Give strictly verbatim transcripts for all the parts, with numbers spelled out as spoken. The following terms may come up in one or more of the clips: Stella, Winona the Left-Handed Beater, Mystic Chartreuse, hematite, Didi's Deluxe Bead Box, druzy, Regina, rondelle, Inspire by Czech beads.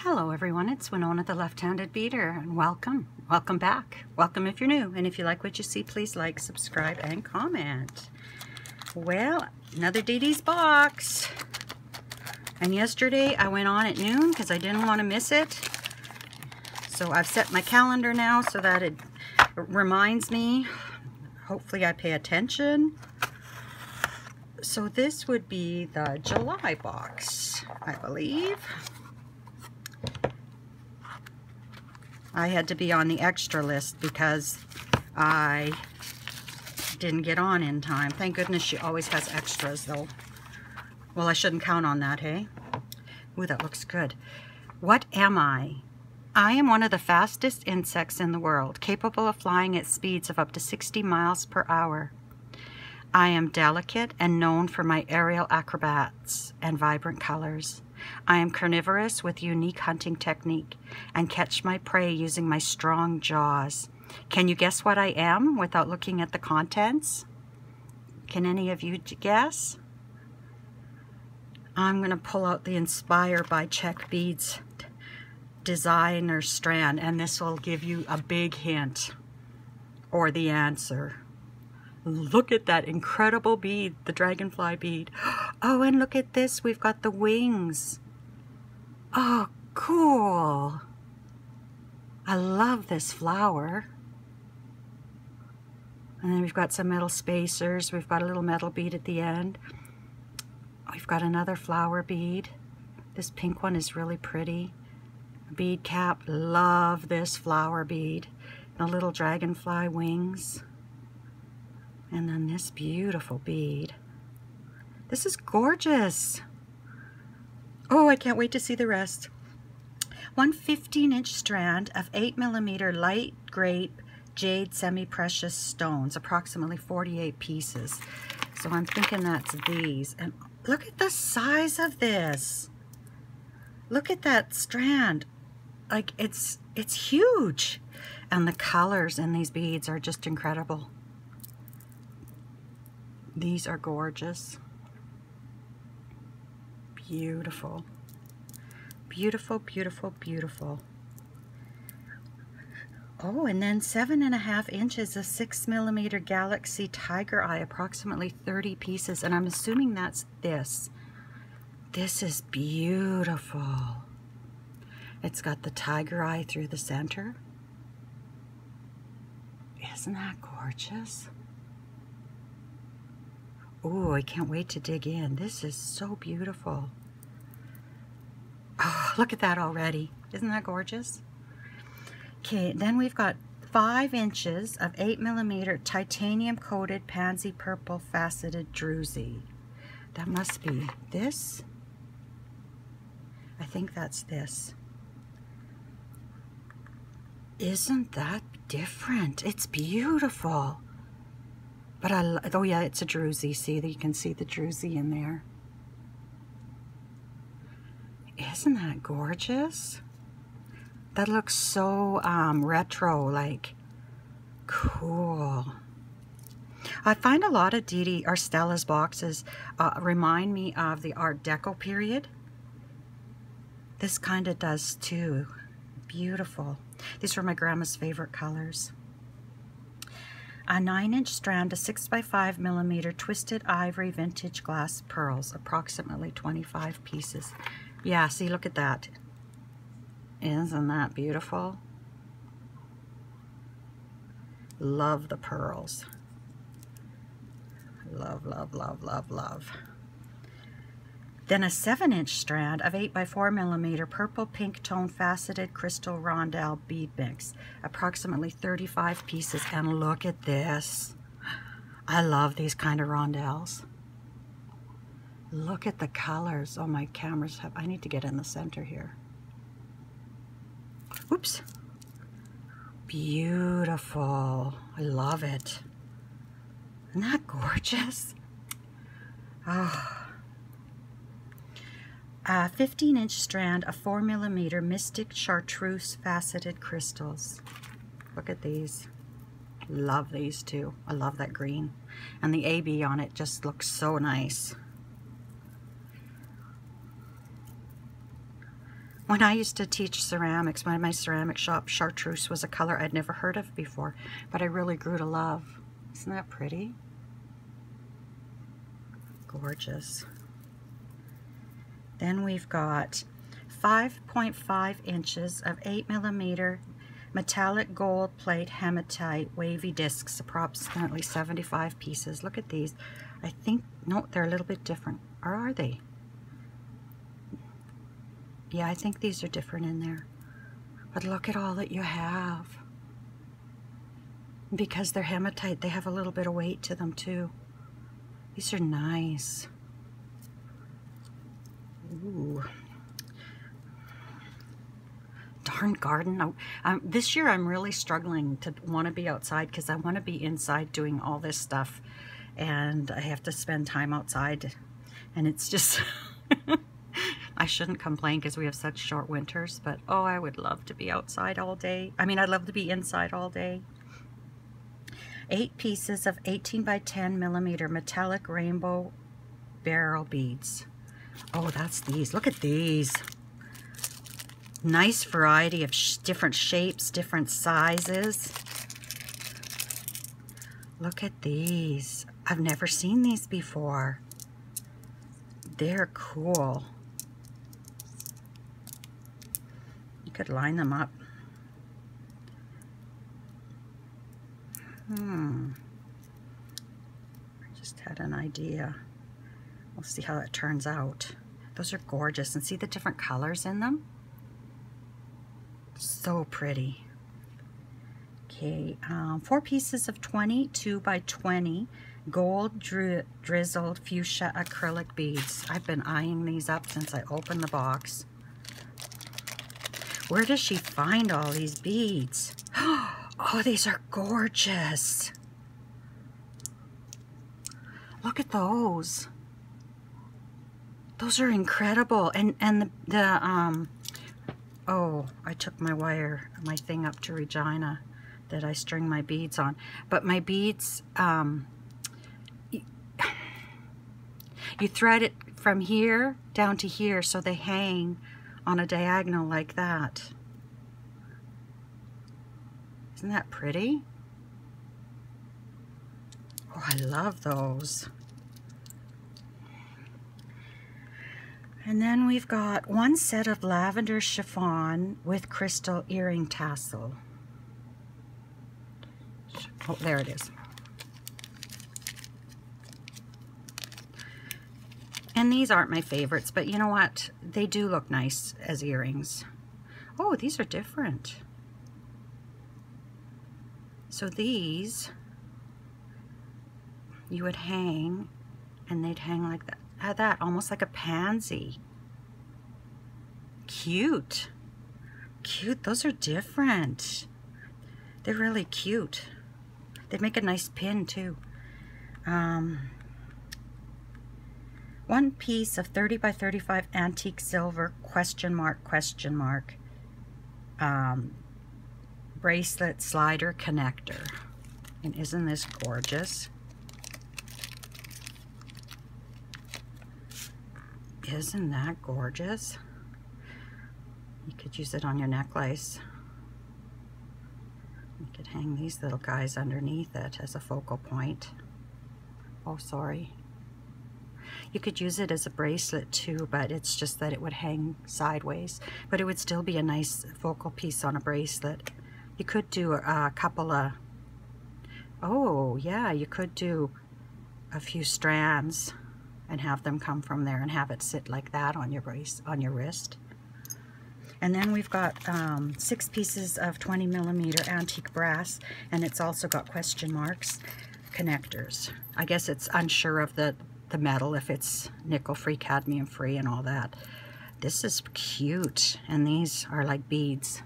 Hello everyone, it's Winona the Left-Handed Beater, and welcome, welcome back. Welcome if you're new, and if you like what you see, please like, subscribe, and comment. Well, another Didi's box. And yesterday I went on at noon because I didn't want to miss it. So I've set my calendar now so that it reminds me. Hopefully I pay attention. So this would be the July box, I believe. I had to be on the extra list because I didn't get on in time. Thank goodness she always has extras though. Well, I shouldn't count on that, hey? Ooh, that looks good. What am I? I am one of the fastest insects in the world, capable of flying at speeds of up to sixty miles per hour. I am delicate and known for my aerial acrobats and vibrant colors. I am carnivorous with unique hunting technique and catch my prey using my strong jaws. Can you guess what I am without looking at the contents? Can any of you guess? I'm going to pull out the Inspire by Czech Beads designer strand, and this will give you a big hint or the answer. Look at that incredible bead, the dragonfly bead. Oh, and look at this, we've got the wings. Oh, cool. I love this flower. And then we've got some metal spacers. We've got a little metal bead at the end. We've got another flower bead. This pink one is really pretty. Bead cap, love this flower bead. The little dragonfly wings. And then this beautiful bead. This is gorgeous. Oh, I can't wait to see the rest. One fifteen inch strand of eight millimeter light grape jade semi-precious stones, approximately forty-eight pieces. So I'm thinking that's these. And look at the size of this. Look at that strand. Like it's, it's huge. And the colors in these beads are just incredible. These are gorgeous. Beautiful. Beautiful, beautiful, beautiful. Oh, and then seven and a half inches of six millimeter galaxy tiger eye, approximately thirty pieces. And I'm assuming that's this. This is beautiful. It's got the tiger eye through the center. Isn't that gorgeous? Oh, I can't wait to dig in. This is so beautiful. Oh, look at that already. Isn't that gorgeous? Okay, then we've got five inches of eight millimeter titanium coated pansy purple faceted druzy. That must be this. I think that's this. Isn't that different? It's beautiful. But I, oh yeah, it's a druzy. See, you can see the druzy in there. Isn't that gorgeous? That looks so um, retro, like cool. I find a lot of Didi or Stella's boxes uh, remind me of the Art Deco period. This kind of does too. Beautiful. These were my grandma's favorite colors. A nine inch strand of six by five millimeter twisted ivory vintage glass pearls, approximately twenty-five pieces. Yeah, see, look at that. Isn't that beautiful? Love the pearls. Love, love, love, love, love. Then a seven inch strand of eight by four millimeter purple pink tone faceted crystal rondelle bead mix, approximately thirty-five pieces. And look at this. I love these kind of rondelles. Look at the colors. Oh, my cameras have, I need to get in the center here. Oops. Beautiful. I love it. Isn't that gorgeous? Oh. A fifteen inch strand of four millimeter Mystic Chartreuse faceted crystals. Look at these. Love these too. I love that green. And the A B on it just looks so nice. When I used to teach ceramics, my, my ceramic shop, chartreuse was a color I'd never heard of before, but I really grew to love. Isn't that pretty? Gorgeous. Then we've got five point five inches of eight millimeter metallic gold plate hematite wavy discs, approximately seventy-five pieces. Look at these. I think, no, they're a little bit different. Or are they? Yeah, I think these are different in there. But look at all that you have. Because they're hematite, they have a little bit of weight to them too. These are nice. Ooh. Darn garden. I, um, this year I'm really struggling to want to be outside because I want to be inside doing all this stuff. And I have to spend time outside. And it's just... I shouldn't complain because we have such short winters, but oh, I would love to be outside all day. I mean, I'd love to be inside all day. Eight pieces of eighteen by ten millimeter metallic rainbow barrel beads. Oh, that's these. Look at these. Nice variety of sh different shapes, different sizes. Look at these. I've never seen these before. They're cool. Could line them up. Hmm. I just had an idea. We'll see how it turns out. Those are gorgeous, and see the different colors in them? So pretty. Okay, um, four pieces of twenty-two by twenty gold dri drizzled fuchsia acrylic beads. I've been eyeing these up since I opened the box. Where does she find all these beads? Oh, these are gorgeous. Look at those. Those are incredible. And and the, the um oh, I took my wire, my thing up to Regina that I string my beads on. But my beads, um you, you thread it from here down to here so they hang on a diagonal like that. Isn't that pretty? Oh, I love those. And then we've got one set of lavender chiffon with crystal earring tassel. Oh, there it is. And these aren't my favorites, but you know what? They do look nice as earrings. Oh, these are different. So these, you would hang, and they'd hang like that, uh, that almost like a pansy. Cute. Cute, those are different. They're really cute. They'd make a nice pin too. Um, One piece of thirty by thirty-five antique silver question mark question mark um, bracelet slider connector. And isn't this gorgeous? Isn't that gorgeous? You could use it on your necklace. You could hang these little guys underneath it as a focal point. Oh, sorry. You could use it as a bracelet too, but it's just that it would hang sideways. But it would still be a nice focal piece on a bracelet. You could do a couple of, oh yeah, you could do a few strands and have them come from there and have it sit like that on your brace, on your wrist. And then we've got um, six pieces of twenty millimeter antique brass, and it's also got question marks, connectors. I guess it's unsure of the the metal, if it's nickel-free, cadmium-free, and all that. This is cute, and these are like beads.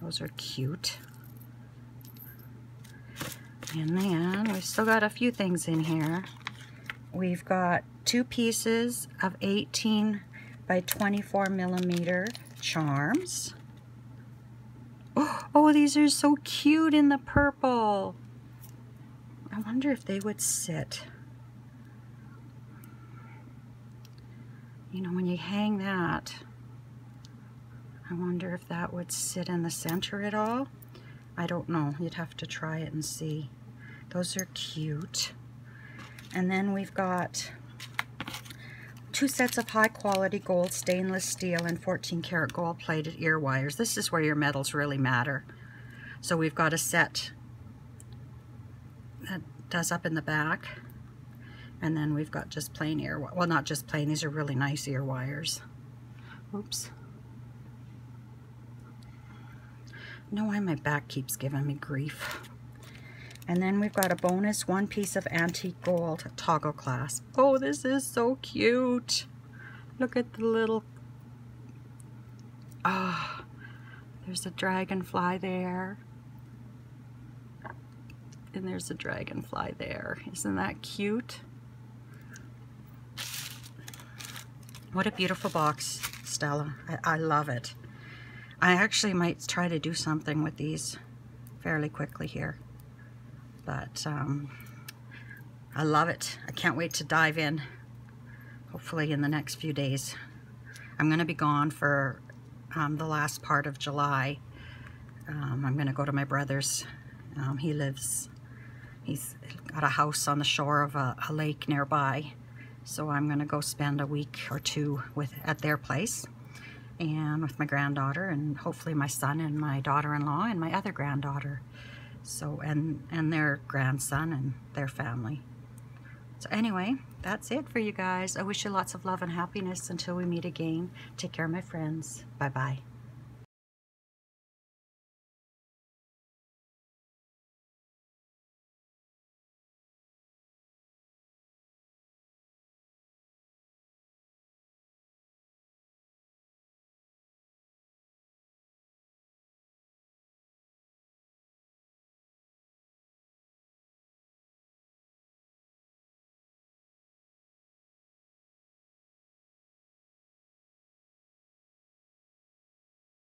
Those are cute. And then we've still got a few things in here. We've got two pieces of eighteen by twenty-four millimeter charms. Oh, oh, these are so cute in the purple. I wonder if they would sit. you know, when you hang that, I wonder if that would sit in the center at all. I don't know. You'd have to try it and see. Those are cute. And then we've got two sets of high quality gold stainless steel and fourteen karat gold plated ear wires. This is where your metals really matter. So we've got a set that does up in the back, and then we've got just plain ear, well, not just plain, these are really nice ear wires. Oops. I know why my back keeps giving me grief. And then we've got a bonus one piece of antique gold toggle clasp. Oh, this is so cute. Look at the little, ah, oh, there's a dragonfly there. And there's a dragonfly there. Isn't that cute? What a beautiful box, Stella. I, I love it. I actually might try to do something with these fairly quickly here. But um, I love it. I can't wait to dive in, hopefully in the next few days. I'm going to be gone for um, the last part of July. Um, I'm going to go to my brother's. Um, he lives, he's got a house on the shore of a, a lake nearby. So I'm going to go spend a week or two with at their place and with my granddaughter and hopefully my son and my daughter-in-law and my other granddaughter. So, and, and their grandson and their family. So anyway, that's it for you guys. I wish you lots of love and happiness until we meet again. Take care, my friends. Bye-bye.